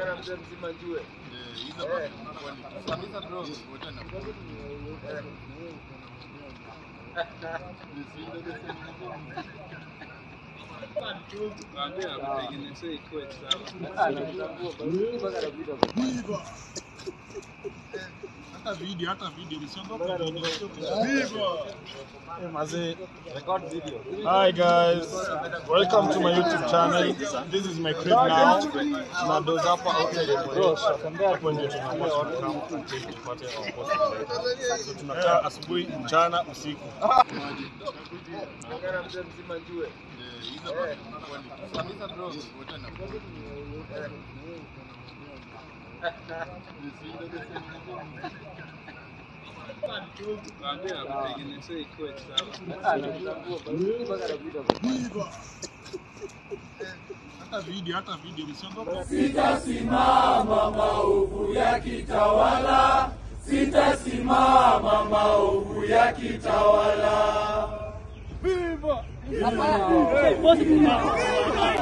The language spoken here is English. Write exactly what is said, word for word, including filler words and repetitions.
Kana mzee mzima jue. Eh, hizo basi unakuwa ni. Samisa bro, ngoja na. Hata video, hata video, msiogope video. Viva! Maze, record video. Hi guys, welcome to my YouTube channel. This is my crib now. Nadoza hapa outside the place. Tembea hapo ndio tunapost kama content tupate au post. So tunakaa asubuhi, mchana, usiku. Ngara mzee mzima jue. Hizo basi unakuwa ni. Samisa bro, ngoja na. Hata video, hata video, msiogope. Sitasimama maovu yakitawala. Sitasimama maovu yakitawala. Viva!